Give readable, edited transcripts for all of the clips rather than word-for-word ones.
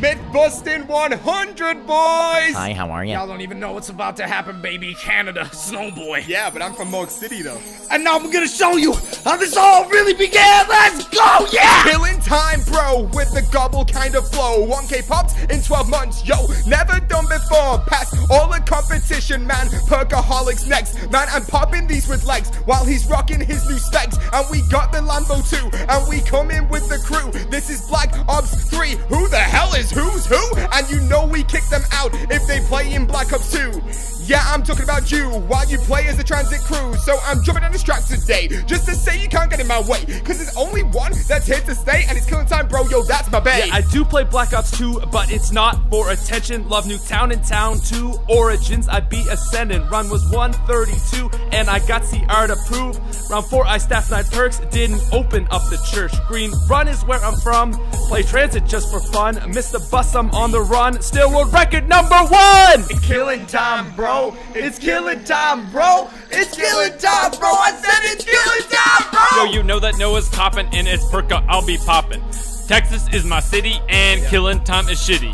Myth busting 100, boys! Hi, how are you? Y'all don't even know what's about to happen, baby. Canada, Snowboy. Yeah, but I'm from Moke City, though. And now I'm gonna show you how this all really began. Let's go, yeah! Killing time, bro, with the gobble kind of flow. 1K pops in 12 months, yo. Never done before. Past all the competition, man. Puggaholics next. Man, I'm popping these with legs while he's rocking his new specs. And we got the Lambo too, and we coming with the crew. This is Black Ops 3. Who the hell is who's who? And you know we kick them out if they play in Black Ops 2. Yeah, I'm talking about you while you play as a transit crew. So I'm jumping on this track today just to say you can't get in my way, cause there's only one that's here to stay, and it's killing time, bro. Yo, that's my bae. Yeah, I do play Black Ops 2, but it's not for attention. Love new town and town 2. Origins, I beat Ascendant. Run was 132, and I got CR to prove. Round 4, I staffed 9 perks, didn't open up the church. Green run is where I'm from. Play transit just for fun. Missed the bus, I'm on the run. Still world record #1! It's killing time, bro. It's killing time, bro. It's killing time, bro. I said it's killing time, bro. Yo, you know that Noah's poppin', and it's Perka, I'll be poppin'. Texas is my city, and killing time is shitty.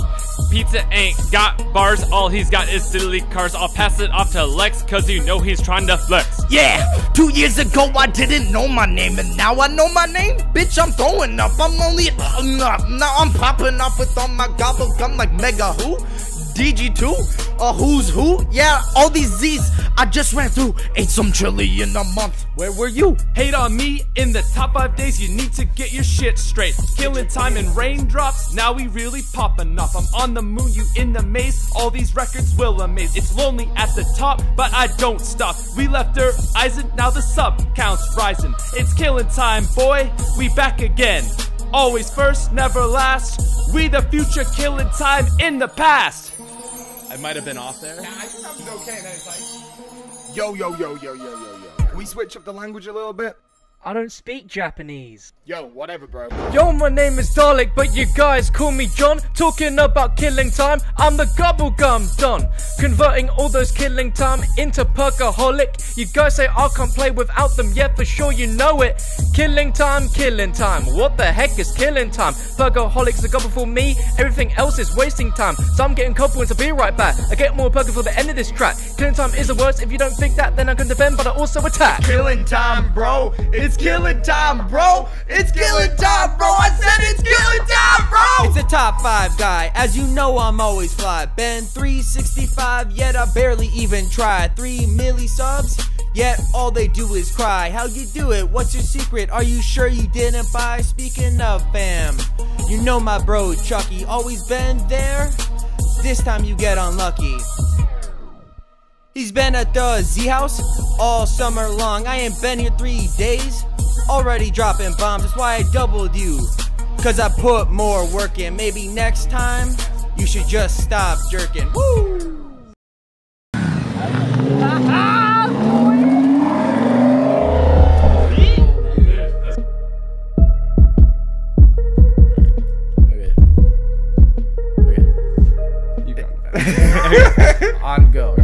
Pizza ain't got bars, all he's got is silly cars. I'll pass it off to Lex, cause you know he's trying to flex. Yeah, 2 years ago I didn't know my name, and now I know my name? Bitch, I'm throwing up, I'm only now I'm popping off with all my gobble gum like Mega Who? DG2? Or who's who? Yeah, all these Z's I just ran through. Ate some chili in a month. Where were you? Hate on me in the top 5 days. You need to get your shit straight. Killing time in raindrops. Now we really popping off. I'm on the moon, you in the maze. All these records will amaze. It's lonely at the top, but I don't stop. We left her Eisen, now the sub counts rising. It's killing time, boy. We back again. Always first, never last. We the future, killing time in the past. I might have been off there. Nah, I think that was okay. Then it's like, yo. We switch up the language a little bit. I don't speak Japanese. Yo, whatever, bro. Yo, my name is Dalek, but you guys call me John. Talking about killing time, I'm the Gobblegum Don. Converting all those killing time into Puggaholic. You guys say I can't play without them, yeah, for sure you know it. Killing time, killing time. What the heck is killing time? Puggaholic's a gobble for me, everything else is wasting time. So I'm getting compliments, I'll be right back. I get more Pugga for the end of this track. Killing time is the worst, if you don't think that, then I can defend, but I also attack. Killing time, bro. It's killing time, bro. It's killing time, bro. I said it's killing time, bro. It's a top 5 guy. As you know, I'm always fly. Been 365, yet I barely even tried. 3 milli subs, yet all they do is cry. How you do it? What's your secret? Are you sure you didn't buy? Speaking of fam, you know my bro Chucky. Always been there. This time you get unlucky. He's been at the Z house all summer long. I ain't been here 3 days, already dropping bombs. That's why I doubled you, cause I put more work in. Maybe next time you should just stop jerking. Woo! Okay. You got that. On go.